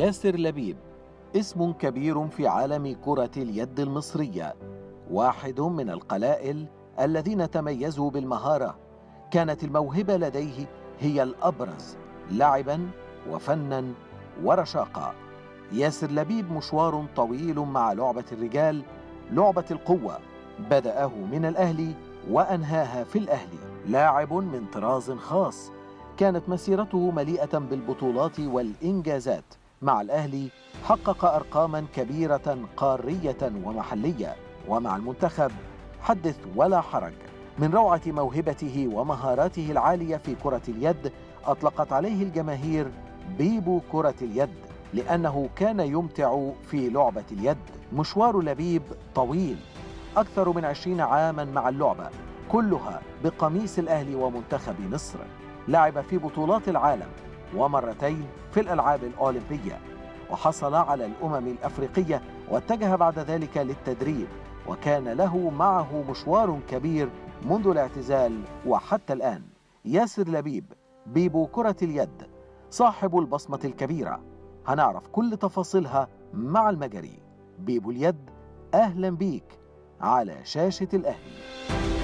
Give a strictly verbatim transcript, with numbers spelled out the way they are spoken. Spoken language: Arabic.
ياسر لبيب اسم كبير في عالم كرة اليد المصرية، واحد من القلائل الذين تميزوا بالمهارة. كانت الموهبة لديه هي الأبرز لعباً وفناً ورشاقة. ياسر لبيب مشوار طويل مع لعبة الرجال، لعبة القوة، بدأه من الأهلي وأنهاها في الأهلي. لاعب من طراز خاص، كانت مسيرته مليئة بالبطولات والإنجازات. مع الأهلي حقق أرقاماً كبيرة قارية ومحلية، ومع المنتخب حدث ولا حرج. من روعة موهبته ومهاراته العالية في كرة اليد أطلقت عليه الجماهير بيبو كره اليد، لأنه كان يمتع في لعبة اليد. مشوار لبيب طويل، أكثر من عشرين عاماً مع اللعبة، كلها بقميص الأهلي ومنتخب مصر. لعب في بطولات العالم ومرتين في الألعاب الأولمبية، وحصل على الأمم الأفريقية، واتجه بعد ذلك للتدريب. وكان له معه مشوار كبير منذ الاعتزال وحتى الآن. ياسر لبيب بيبو كرة اليد، صاحب البصمة الكبيرة، هنعرف كل تفاصيلها مع المجري. بيبو اليد، أهلا بيك على شاشة الأهلي.